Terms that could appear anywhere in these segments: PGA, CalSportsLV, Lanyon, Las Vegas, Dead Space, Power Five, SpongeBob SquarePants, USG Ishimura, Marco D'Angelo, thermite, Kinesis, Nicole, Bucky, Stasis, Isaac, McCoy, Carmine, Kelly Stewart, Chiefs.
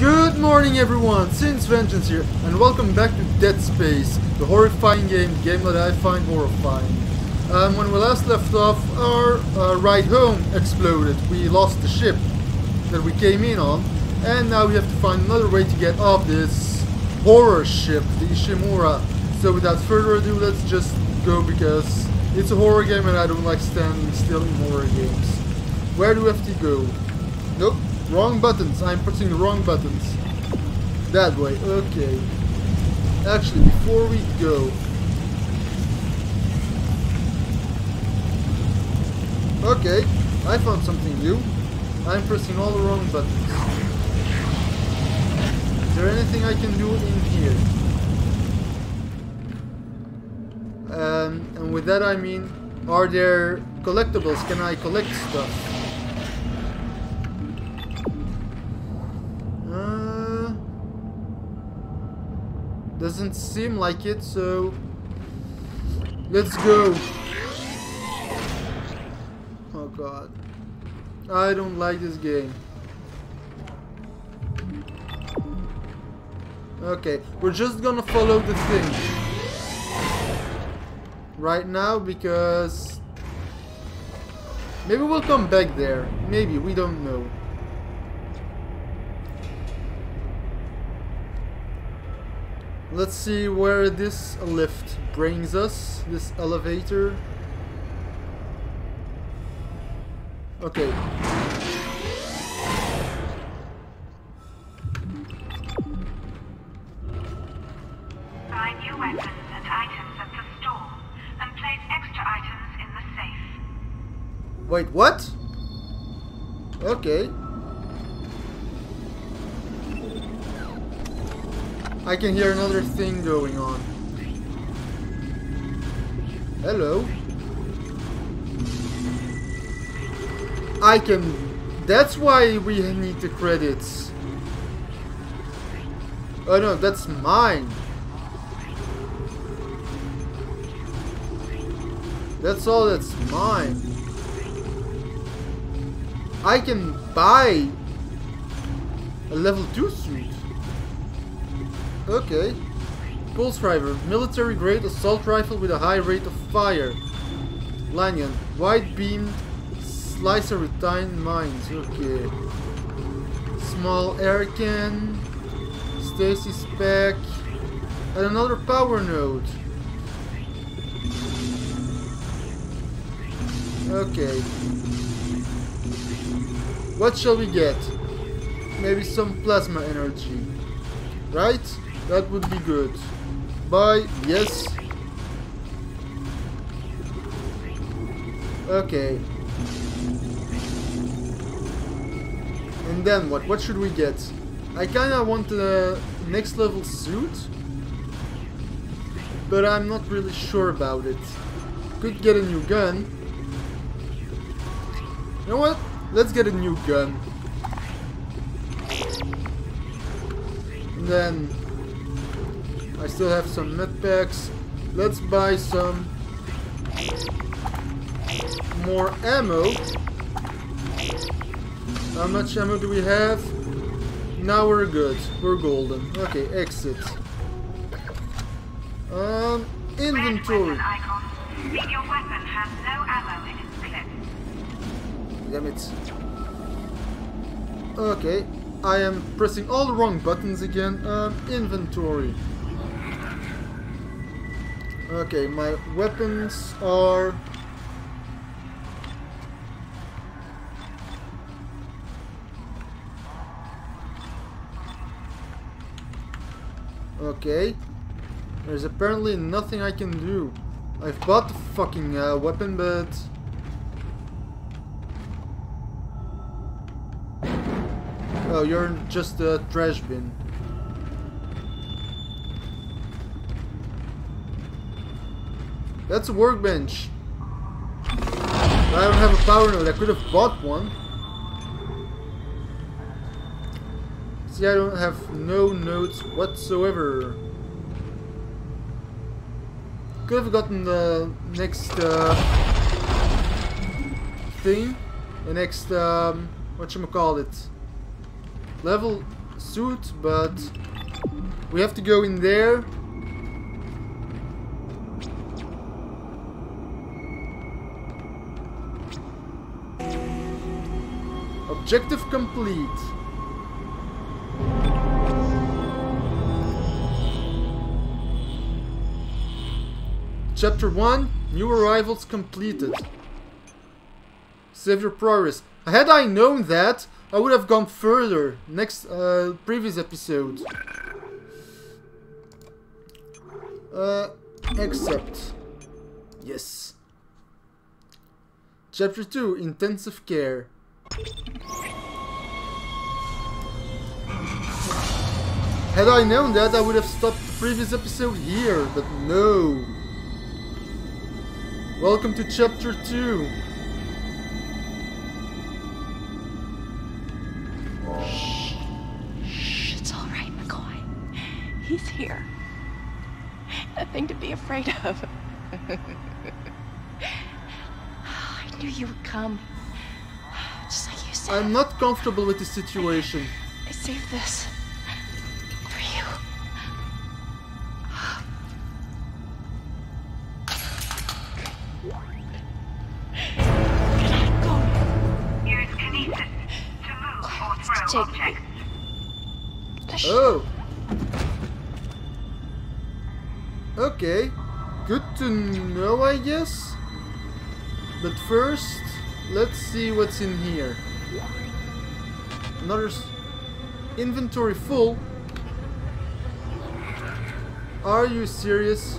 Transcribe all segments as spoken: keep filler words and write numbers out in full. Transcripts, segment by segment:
Good morning everyone, Sin's Vengeance here, and welcome back to Dead Space, the horrifying game, game that I find horrifying. Um, when we last left off, our uh, ride home exploded. We lost the ship that we came in on, and now we have to find another way to get off this horror ship, the Ishimura. So without further ado, let's just go, because it's a horror game and I don't like standing still in horror games. Where do we have to go? Nope. Wrong buttons. I'm pressing the wrong buttons. That way. Okay. Actually, before we go... Okay. I found something new. I'm pressing all the wrong buttons. Is there anything I can do in here? Um, and with that I mean, are there collectibles? Can I collect stuff? Doesn't seem like it, so let's go. Oh god, I don't like this game. Okay, we're just gonna follow the thing right now, because maybe we'll come back there, maybe, we don't know. Let's see where this lift brings us, this elevator. Okay. Buy new weapons and items at the store, and place extra items in the safe. Wait, what? Okay. I can hear another thing going on. Hello. I can... That's why we need the credits. Oh no, that's mine. That's all that's mine. I can buy a level two suit. Okay. Pulse driver, military grade assault rifle with a high rate of fire. Lanyon, wide beam slicer with thin mines. Okay. Small air can, stasis pack, and another power node. Okay. What shall we get? Maybe some plasma energy. Right? That would be good. Bye. Yes. Okay. And then what? What should we get? I kinda want the next level suit, but I'm not really sure about it. Could get a new gun. You know what? Let's get a new gun. And then... I still have some med packs. Let's buy some more ammo. How much ammo do we have? Now we're good. We're golden. Okay, exit. Um, inventory. Your weapon has no ammo in its clip. Damn it. Okay, I am pressing all the wrong buttons again. Um, inventory. Okay, my weapons are... Okay. There's apparently nothing I can do. I've bought the fucking uh, weapon, but... Oh, you're just a trash bin. That's a workbench. I don't have a power node. I could have bought one. See, I don't have no nodes whatsoever. Could have gotten the next uh, thing. The next, um, whatchamacallit, level suit, but we have to go in there. Objective complete. Chapter one, new arrivals completed. Save your progress. Had I known that, I would have gone further next uh, previous episode. Uh, accept. Yes. Chapter two, intensive care. Had I known that, I would have stopped the previous episode here, but no. Welcome to Chapter two. Shh. Shh. It's all right, McCoy. He's here. Nothing to be afraid of. I knew you would come. Just like you said. I'm not comfortable with this situation. I saved this. Oh. Okay. Good to know, I guess. But first, let's see what's in here. Another s inventory full. Are you serious?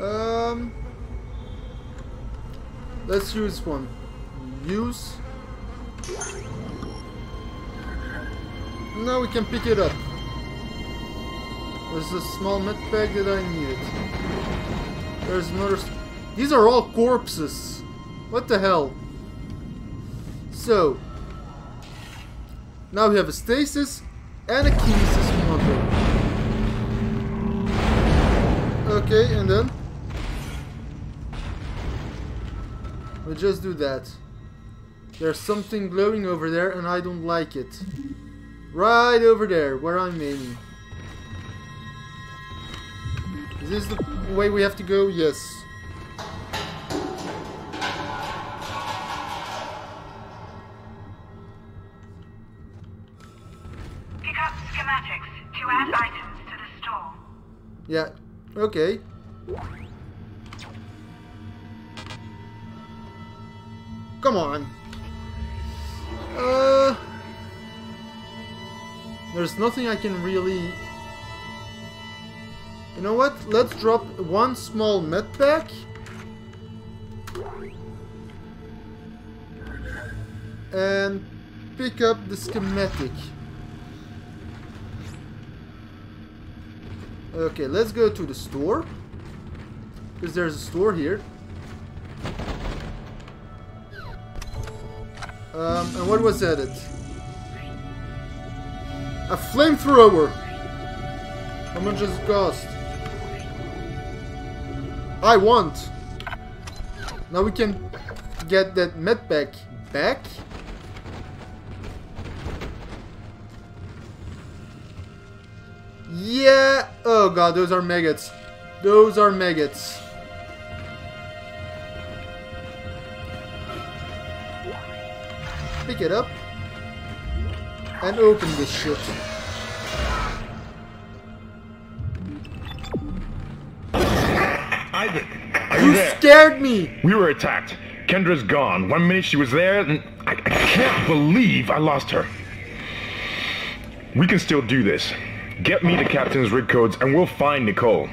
Um. Let's use one. Use. Now we can pick it up. There's a small med pack that I needed. There's another. These are all corpses. What the hell? So now we have a stasis and a kinesis module. Okay, and then we just do that. There's something glowing over there, and I don't like it. Right over there, where I'm aiming. Is this the way we have to go? Yes. Pick up schematics to add items to the store. Yeah, okay. Come on. Uh... There's nothing I can really... You know what? Let's drop one small med pack. And pick up the schematic. Okay, let's go to the store. Because there's a store here. Um, and what was added? A flamethrower! How much does it cost? I want! Now we can get that medpack back. Yeah! Oh god, those are maggots. Those are maggots. Pick it up. And open this shit. Isaac, are you, you there? Scared me! We were attacked. Kendra's gone. One minute she was there, and I, I can't believe I lost her. We can still do this. Get me the captain's rig codes, and we'll find Nicole.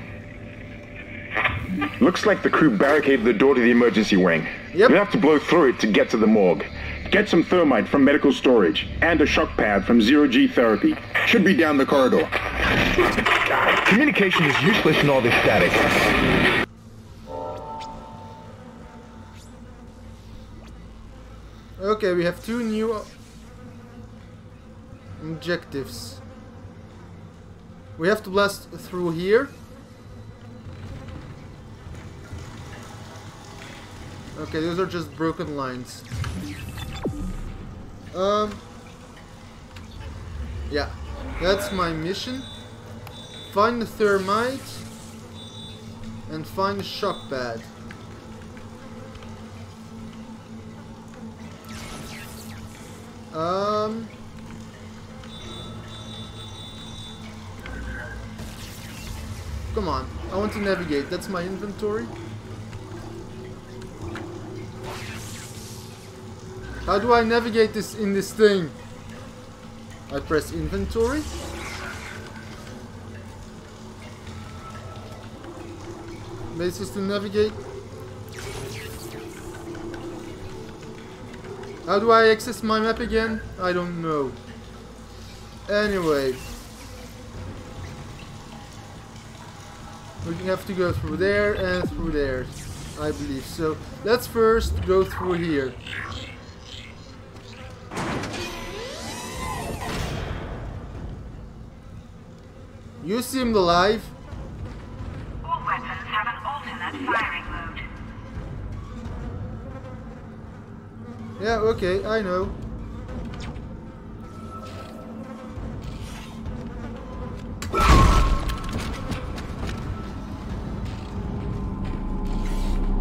Looks like the crew barricaded the door to the emergency wing. Yep. We have to blow through it to get to the morgue. Get some thermite from medical storage, and a shock pad from zero-G therapy. Should be down the corridor. God, communication is useless in all this static. Okay, we have two new objectives. We have to blast through here. Okay, those are just broken lines. Um, Yeah, that's my mission. Find the thermite and find the shock pad. Um... Come on, I want to navigate. That's my inventory. How do I navigate this in this thing? I press inventory. Basis to navigate. How do I access my map again? I don't know. Anyway. We have to go through there and through there, I believe. So let's first go through here. You seem alive. All weapons have an alternate firing mode. Yeah, okay, I know.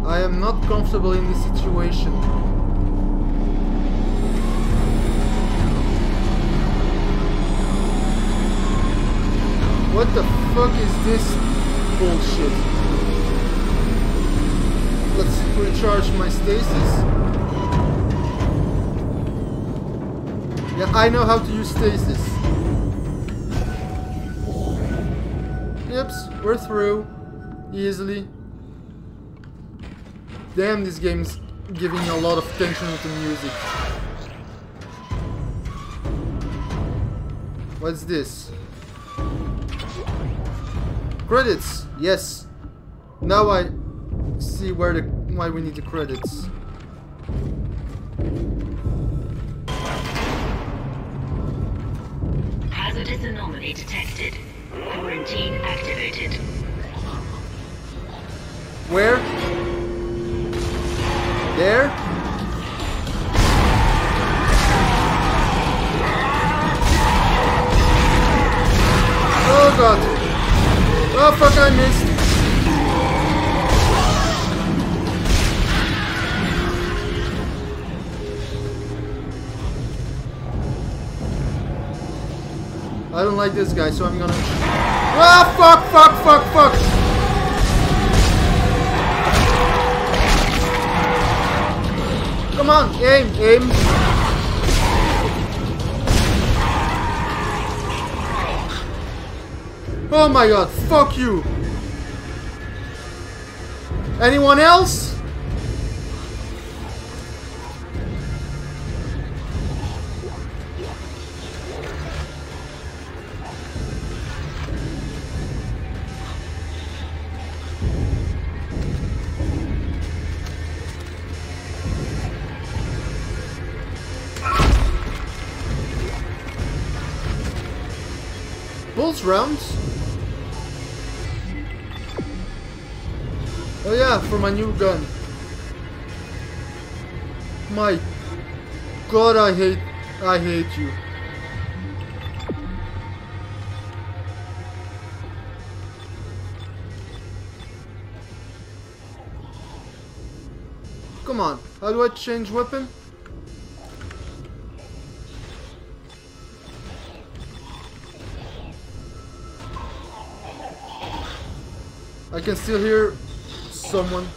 I am not comfortable in this situation. What the fuck is this bullshit? Let's recharge my stasis. Yeah, I know how to use stasis. Yips, we're through. Easily. Damn, this game's giving a lot of tension to the music. What's this? Credits! Yes! Now I see where the, why we need the credits. Hazardous anomaly detected. Quarantine activated. Where? There? Oh god! Oh fuck, I missed! I don't like this guy, so I'm gonna... Ah fuck, fuck, fuck, fuck! Come on, aim, aim. Oh my god, fuck you. Anyone else? Rounds? Oh yeah, for my new gun. My god, I hate I hate you. Come on, how do I change weapon? I can still hear someone.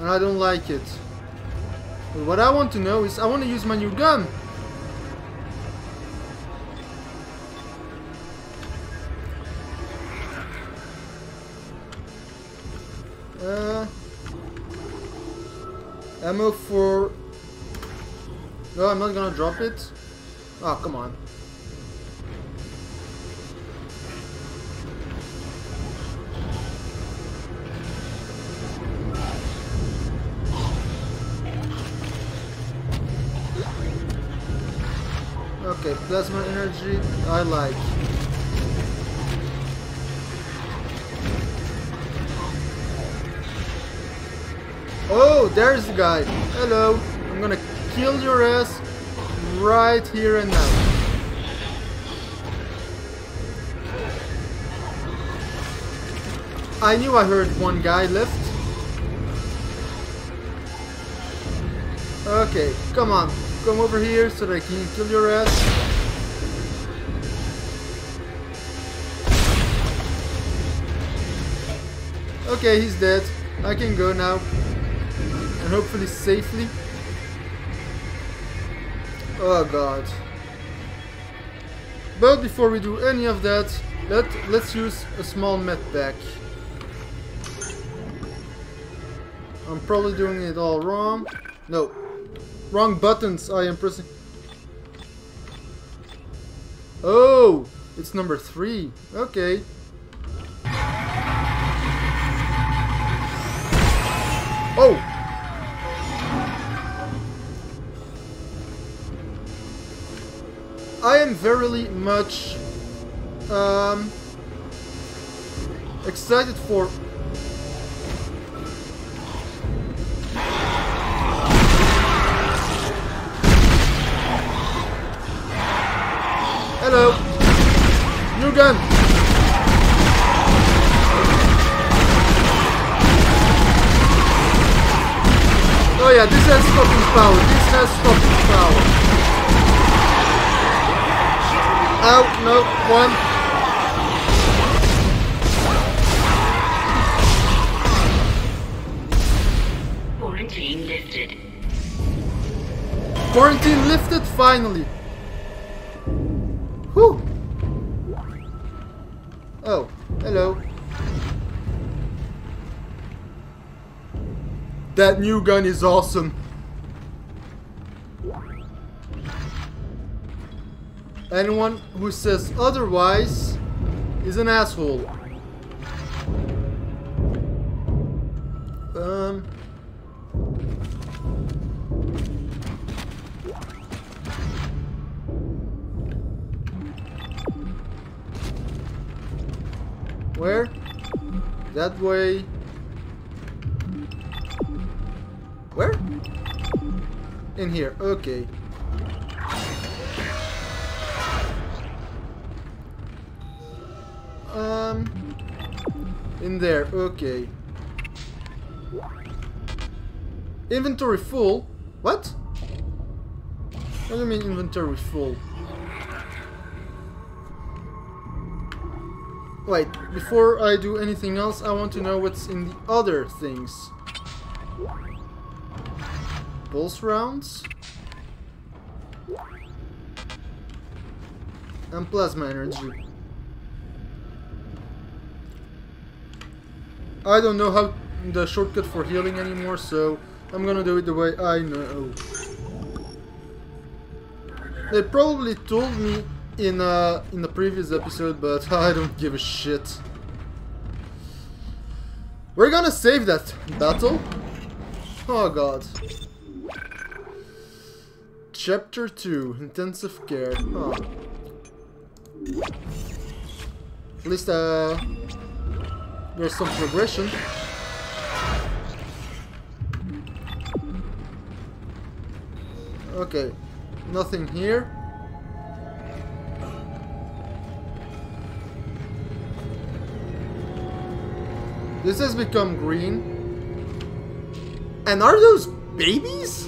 And I don't like it. But what I want to know is, I want to use my new gun. Uh, ammo for... No, I'm not gonna drop it. Oh, come on. Okay, plasma energy, I like. Oh, there's the guy. Hello. I'm gonna kill your ass right here and now. I knew I heard one guy left. Okay, come on. Come over here so that I can kill your ass. Okay, he's dead. I can go now. And hopefully safely. Oh god. But before we do any of that, let, let's use a small med pack. I'm probably doing it all wrong. No. Wrong buttons I am pressing. Oh! It's number three. Okay. Oh! I am verily much um, excited for... Hello! New gun! Oh yeah, this has fucking power, this has fucking power. Ow, no, one. Quarantine lifted. Quarantine lifted, finally. Whew. Oh, hello. That new gun is awesome. Anyone who says otherwise is an asshole. Um. Where? That way. Where? In here, okay. Um, in there, okay. Inventory full? What? What do you mean inventory full? Wait, before I do anything else, I want to know what's in the other things. Pulse rounds and plasma energy. I don't know how the shortcut for healing anymore, so I'm gonna do it the way I know. They probably told me in uh, in the previous episode, but I don't give a shit. We're gonna save that battle. Oh god. Chapter two, Intensive Care. Huh. At least uh, there's some progression. Okay, nothing here. This has become green. And are those babies?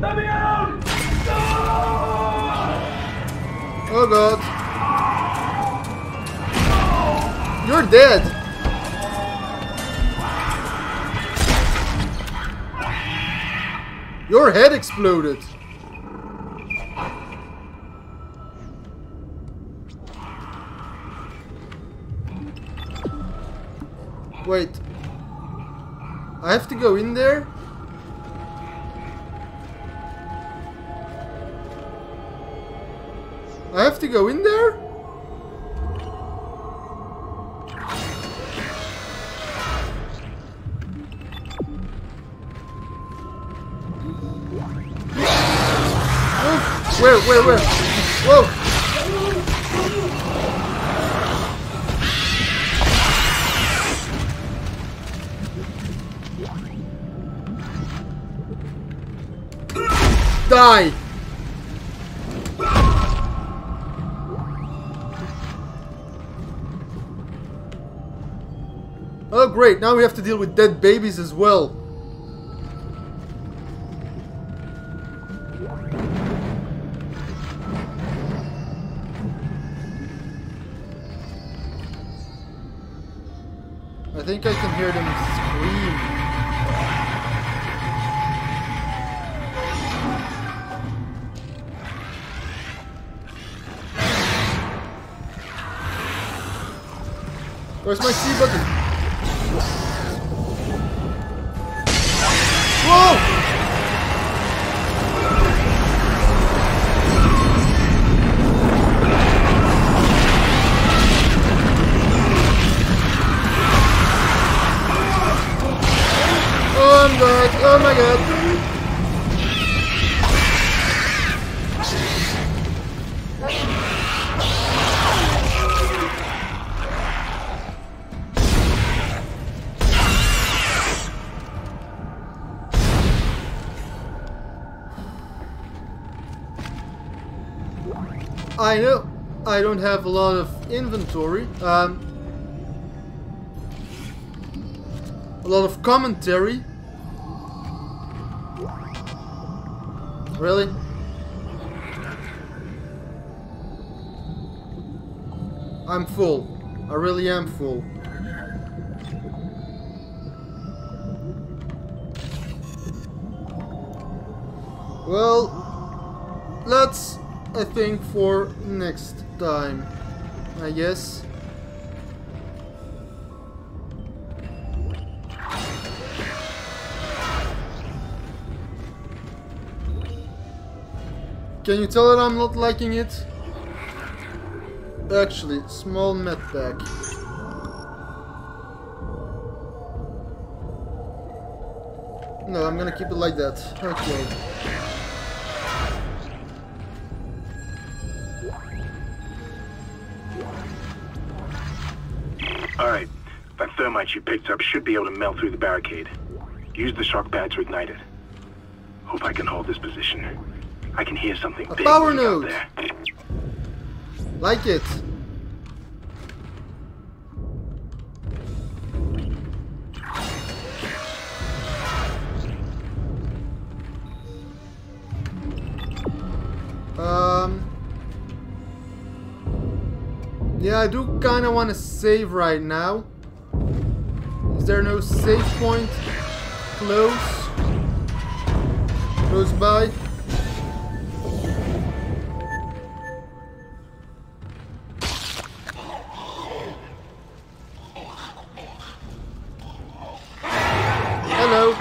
Let me out! No! Oh god. You're dead. Your head exploded. Wait. I have to go in there? I have to go in there? Oh, where, where, where? Whoa! Die! Oh great, now we have to deal with dead babies as well. I think I can hear them scream. Where's my C button? Whoa! Oh, I'm dead. Oh my god. I know I don't have a lot of inventory, um, a lot of commentary. Really? I'm full. I really am full. Well, let's I think for next time, I guess. Can you tell that I'm not liking it? Actually, small med pack. No, I'm gonna keep it like that. Okay. Alright, that thermite you picked up should be able to melt through the barricade. Use the shock pad to ignite it. Hope I can hold this position. I can hear something big out there. Like it. Yeah, I do kind of want to save right now. Is there no save point close? Close by? Hello.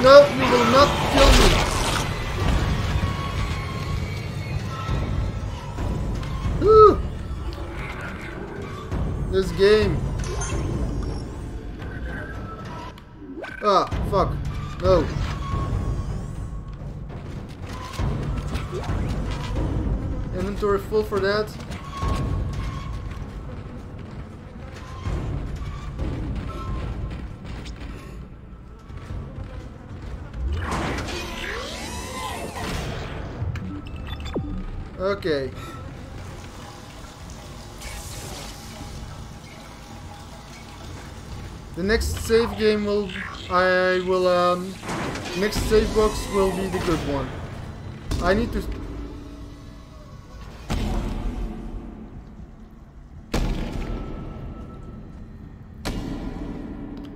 No, you will not kill me. Whew. This game. Ah, fuck. No. Inventory full for that. Okay. The next save game will I will um next save box will be the good one. I need to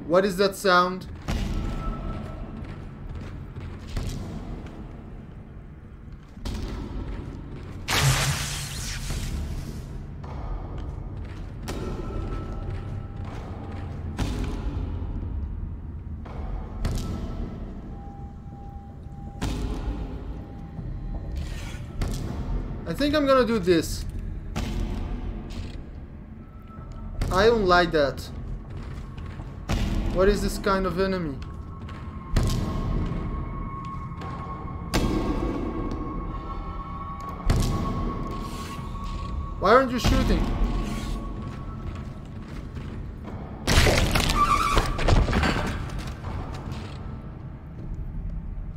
What is that sound? I think I'm gonna do this. I don't like that. What is this kind of enemy? Why aren't you shooting?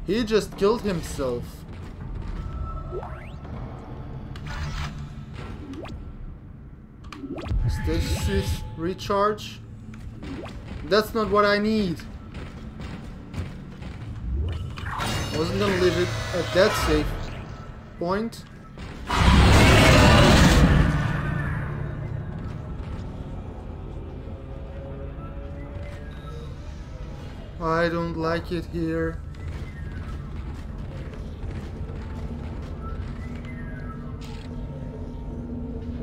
He just killed himself. Stasis recharge. That's not what I need. I wasn't gonna leave it at that safe point. I don't like it here.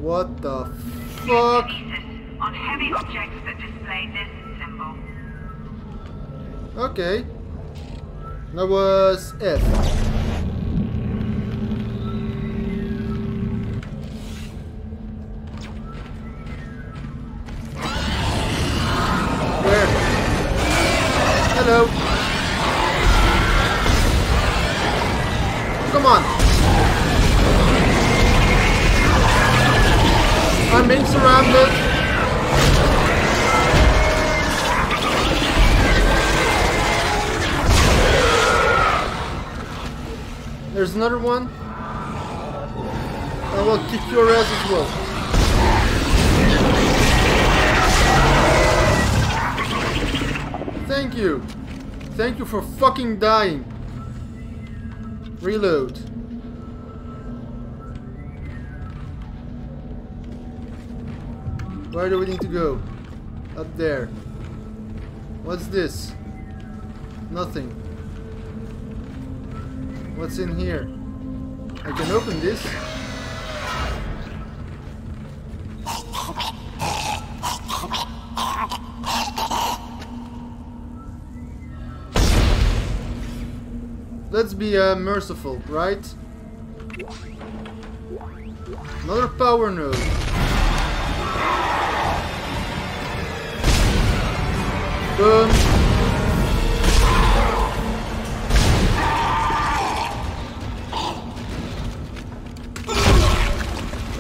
What the fuck? Kinesis on heavy objects that display this symbol. Okay. That was it. Where? Hello. Come on. I'm being surrounded. There's another one. I will kick your ass as well. Thank you. Thank you for fucking dying. Reload. Where do we need to go? Up there. What's this? Nothing. What's in here? I can open this. Let's be uh, merciful, right? Another power node. Boom.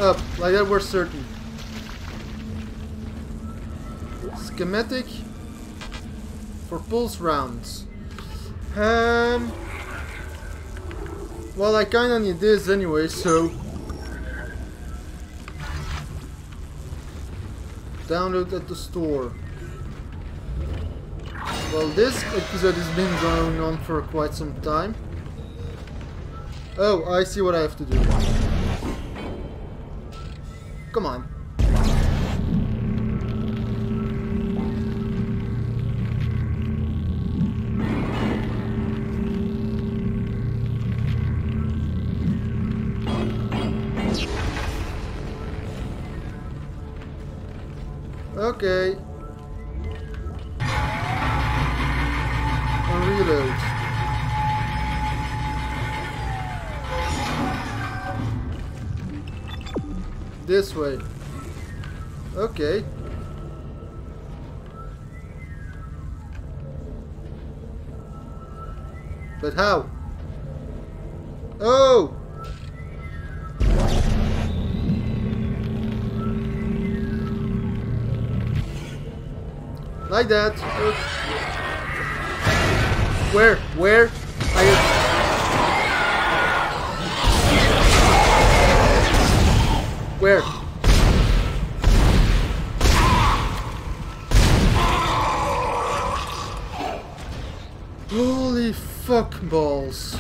Up. Like that we're certain. Schematic for pulse rounds. Um, well, I kinda need this anyway, so... Download at the store. Well, this episode has been going on for quite some time. Oh, I see what I have to do. Come on. Okay. This way. Okay. But how? Oh! Like that. Oops. Where? Where? I... Where? Holy fuck balls.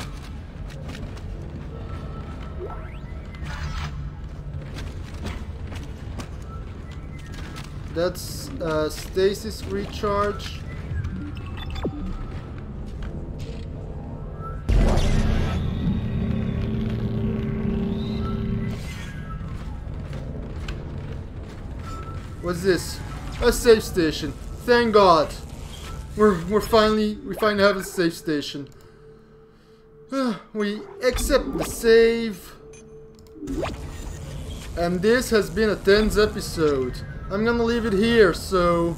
That's uh, stasis recharge. What's this? A safe station. Thank God. We're we're finally we finally have a safe station. We accept the save. And this has been a tense episode. I'm gonna leave it here. So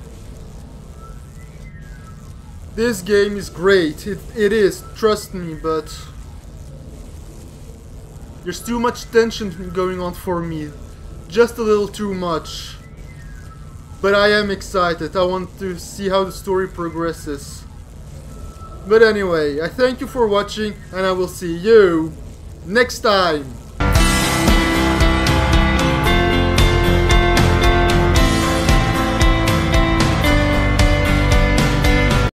this game is great. It it is. Trust me. But there's too much tension going on for me. just a little too much. But I am excited. I want to see how the story progresses. But anyway, I thank you for watching, and I will see you next time.